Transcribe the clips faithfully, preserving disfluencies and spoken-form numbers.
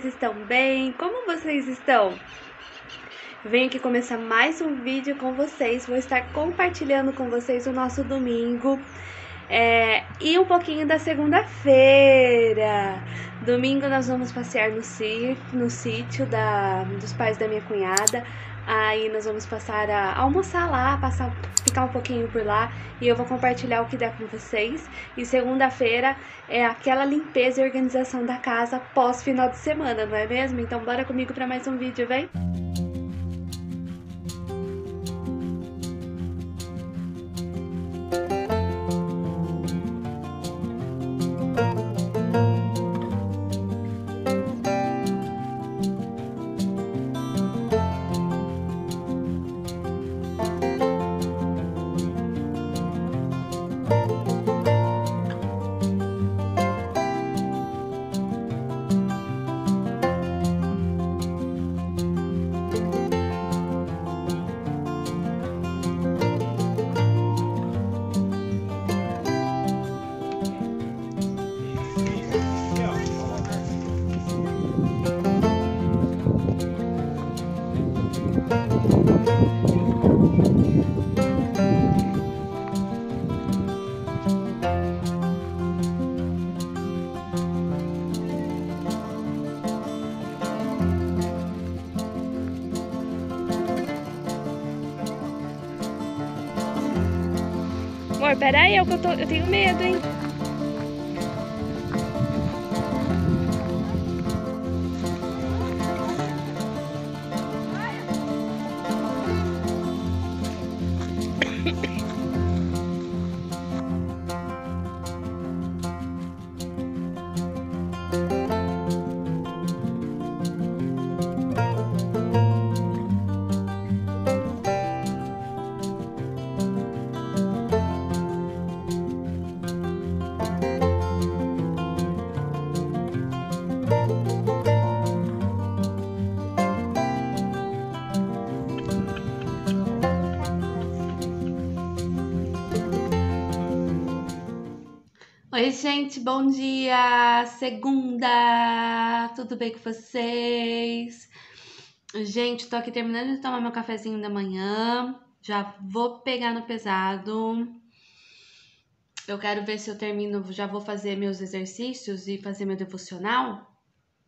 vocês estão bem? Como vocês estão? Venho aqui começar mais um vídeo com vocês. Vou estar compartilhando com vocês o nosso domingo é, e um pouquinho da segunda-feira. Domingo nós vamos passear no, no sítio da, dos pais da minha cunhada. Aí nós vamos passar a almoçar lá, passar, ficar um pouquinho por lá e eu vou compartilhar o que der com vocês. E segunda-feira é aquela limpeza e organização da casa pós final de semana, não é mesmo? Então bora comigo para mais um vídeo, vem! Amor, peraí, eu, tô, eu tenho medo, hein? Oi gente, bom dia, segunda, tudo bem com vocês? Gente, tô aqui terminando de tomar meu cafezinho da manhã, já vou pegar no pesado, eu quero ver se eu termino, já vou fazer meus exercícios e fazer meu devocional.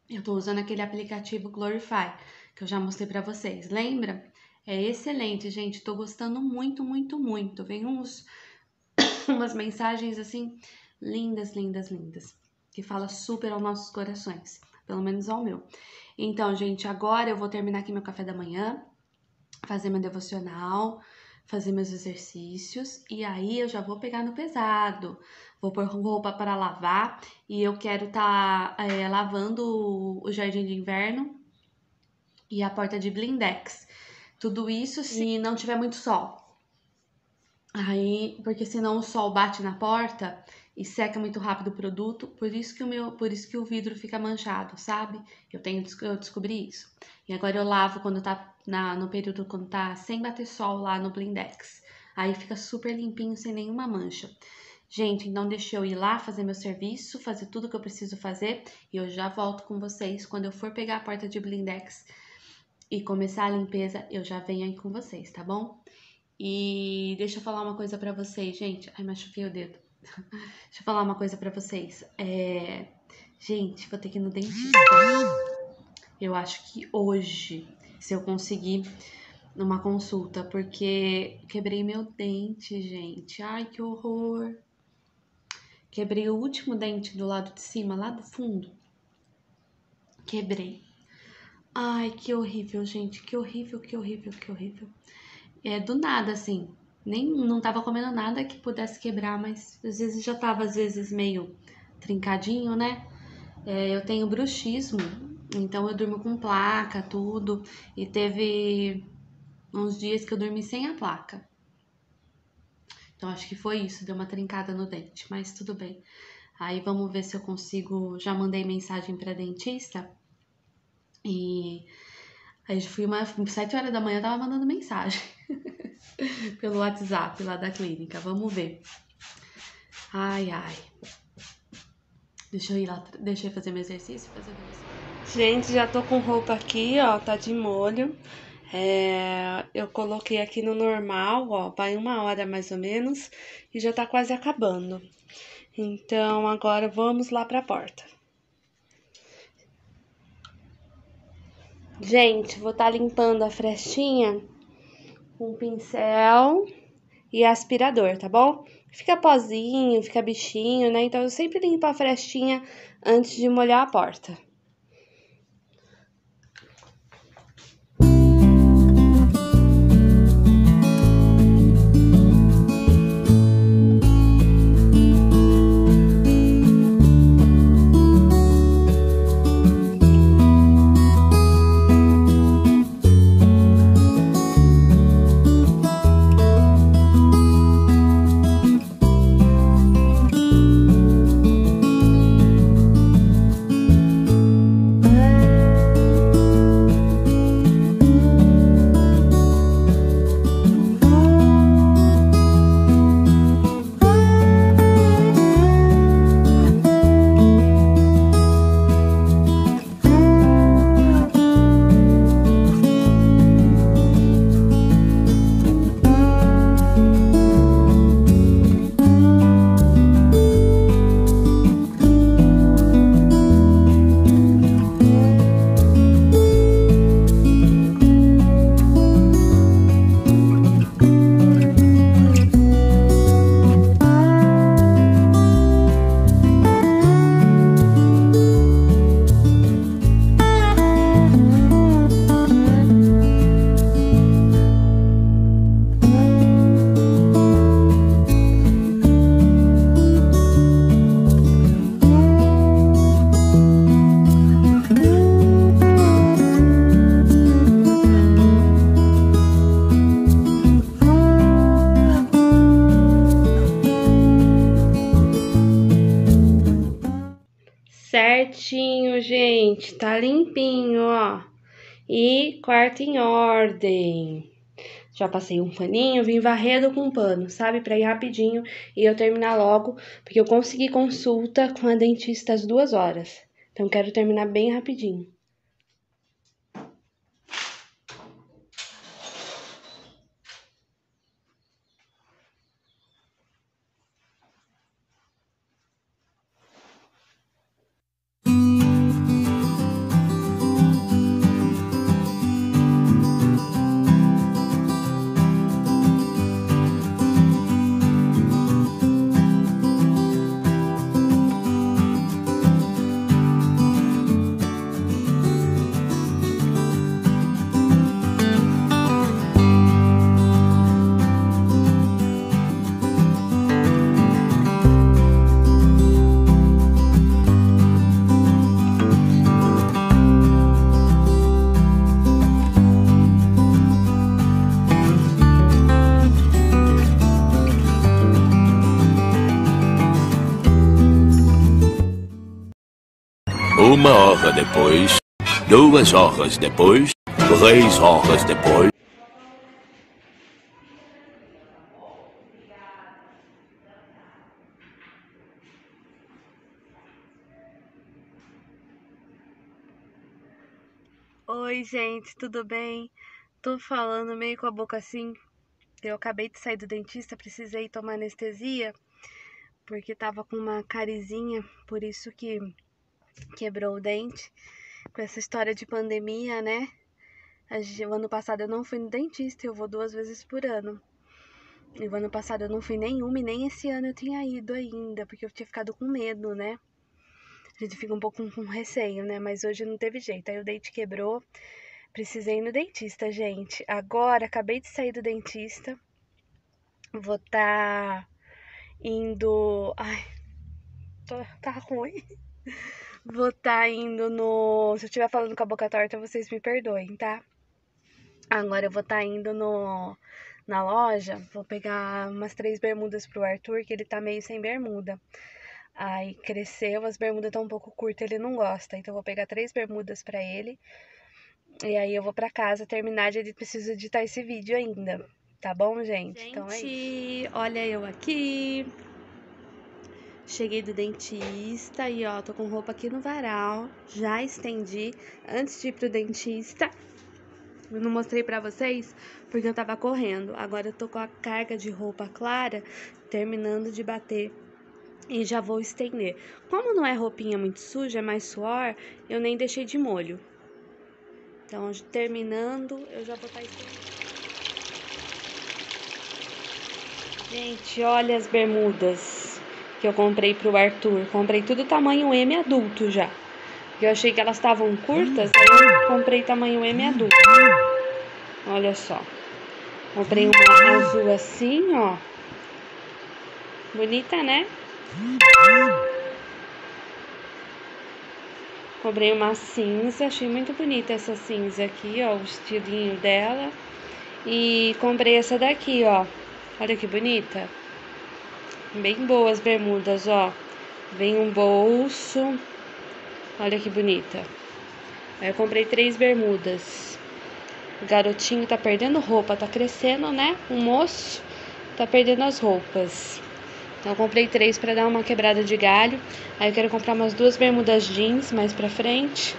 Eu tô usando aquele aplicativo Glorify, que eu já mostrei pra vocês, lembra? É excelente, gente, tô gostando muito, muito, muito, vem uns, umas mensagens assim... lindas, lindas, lindas, que fala super aos nossos corações, pelo menos ao meu. Então, gente, agora eu vou terminar aqui meu café da manhã, fazer meu devocional, fazer meus exercícios, e aí eu já vou pegar no pesado, vou pôr roupa para lavar, e eu quero tá é, lavando o jardim de inverno e a porta de blindex, tudo isso se não tiver muito sol. Aí, porque senão o sol bate na porta e seca muito rápido o produto, por isso que o meu, por isso que o vidro fica manchado, sabe? Eu tenho, eu descobri isso. E agora eu lavo quando tá na, no período quando tá sem bater sol lá no blindex. Aí fica super limpinho, sem nenhuma mancha. Gente, então deixa eu ir lá fazer meu serviço, fazer tudo que eu preciso fazer e eu já volto com vocês. Quando eu for pegar a porta de blindex e começar a limpeza, eu já venho aí com vocês, tá bom? E deixa eu falar uma coisa pra vocês, gente. Ai, machuquei o dedo. Deixa eu falar uma coisa pra vocês. É... Gente, vou ter que ir no dentista. Eu acho que hoje, se eu conseguir, numa consulta, porque quebrei meu dente, gente. Ai, que horror. Quebrei o último dente do lado de cima, lá do fundo. Quebrei. Ai, que horrível, gente. Que horrível, que horrível, que horrível. É, do nada, assim, nem, não tava comendo nada que pudesse quebrar, mas às vezes já tava, às vezes, meio trincadinho, né? É, eu tenho bruxismo, então eu durmo com placa, tudo, e teve uns dias que eu dormi sem a placa. Então, acho que foi isso, deu uma trincada no dente, mas tudo bem. Aí, vamos ver se eu consigo, já mandei mensagem pra dentista, e... aí fui umas sete horas da manhã, eu tava mandando mensagem pelo WhatsApp lá da clínica. Vamos ver. Ai, ai. Deixa eu ir lá, deixa eu fazer meu exercício, fazer meu exercício. Gente, já tô com roupa aqui, ó, tá de molho. É, eu coloquei aqui no normal, ó, vai uma hora mais ou menos e já tá quase acabando. Então, agora vamos lá pra porta. Gente, vou tá limpando a frestinha com pincel e aspirador, tá bom? Fica pozinho, fica bichinho, né? Então, eu sempre limpo a frestinha antes de molhar a porta. Certinho, gente, tá limpinho, ó, e quarto em ordem. Já passei um paninho, vim varrendo com um pano, sabe, pra ir rapidinho e eu terminar logo, porque eu consegui consulta com a dentista às duas horas, então quero terminar bem rapidinho. Uma hora depois, duas horas depois, três horas depois. Oi, gente, tudo bem? Tô falando meio com a boca assim. Eu acabei de sair do dentista, precisei tomar anestesia, porque tava com uma carizinha, por isso que quebrou o dente. Com essa história de pandemia, né? O ano passado eu não fui no dentista, eu vou duas vezes por ano. E o ano passado eu não fui nenhuma e nem esse ano eu tinha ido ainda, porque eu tinha ficado com medo, né? A gente fica um pouco com receio, né? Mas hoje não teve jeito, aí o dente quebrou, precisei ir no dentista, gente. Agora, acabei de sair do dentista, vou tá indo... Ai, tá ruim... Vou tá indo no... Se eu estiver falando com a boca torta, vocês me perdoem, tá? Agora eu vou tá indo no... na loja. Vou pegar umas três bermudas pro Arthur, que ele tá meio sem bermuda. Aí cresceu, as bermudas estão um pouco curtas, ele não gosta. Então eu vou pegar três bermudas pra ele. E aí eu vou pra casa terminar, ele precisa editar esse vídeo ainda. Tá bom, gente? Gente, então é isso. Olha eu aqui. Cheguei do dentista e ó, tô com roupa aqui no varal, já estendi antes de ir pro dentista. Eu não mostrei pra vocês porque eu tava correndo. Agora eu tô com a carga de roupa clara terminando de bater e já vou estender. Como não é roupinha muito suja, é mais suor, eu nem deixei de molho. Então, terminando, eu já vou estar estendendo. Gente, olha as bermudas que eu comprei pro Arthur. Comprei tudo tamanho M adulto já. Eu achei que elas estavam curtas, aí eu comprei tamanho M adulto. Olha só. Comprei uma azul assim, ó. Bonita, né? Comprei uma cinza, achei muito bonita essa cinza aqui, ó. O estilinho dela. E comprei essa daqui, ó. Olha que bonita. Bem boas bermudas, ó. Vem um bolso. Olha que bonita. Aí eu comprei três bermudas. O garotinho tá perdendo roupa, tá crescendo, né? O moço tá perdendo as roupas. Então eu comprei três pra dar uma quebrada de galho. Aí eu quero comprar umas duas bermudas jeans mais pra frente.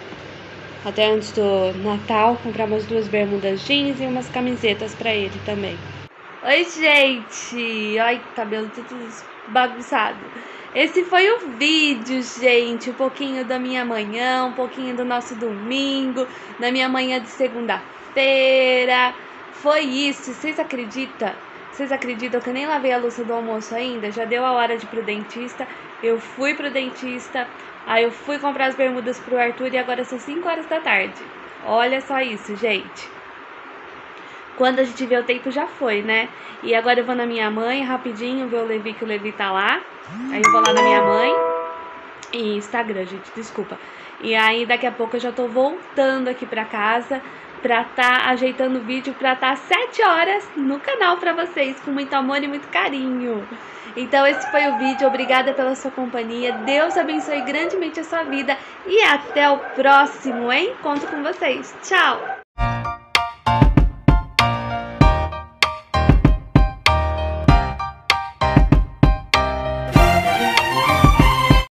Até antes do Natal, comprar umas duas bermudas jeans e umas camisetas pra ele também. Oi, gente! Olha que cabelo tudo bagunçado. Esse foi o vídeo, gente. Um pouquinho da minha manhã, um pouquinho do nosso domingo, da minha manhã de segunda-feira. Foi isso. Vocês acreditam? Vocês acreditam que eu nem lavei a louça do almoço ainda? Já deu a hora de ir pro dentista. Eu fui pro dentista. Aí eu fui comprar as bermudas pro Arthur e agora são cinco horas da tarde. Olha só isso, gente. Quando a gente vê o tempo, já foi, né? E agora eu vou na minha mãe, rapidinho, ver o Levi, que o Levi tá lá. Aí eu vou lá na minha mãe. E Instagram, gente, desculpa. E aí daqui a pouco eu já tô voltando aqui pra casa pra tá ajeitando o vídeo, pra tá sete horas no canal pra vocês, com muito amor e muito carinho. Então esse foi o vídeo, obrigada pela sua companhia. Deus abençoe grandemente a sua vida. E até o próximo, hein? Conto com vocês. Tchau!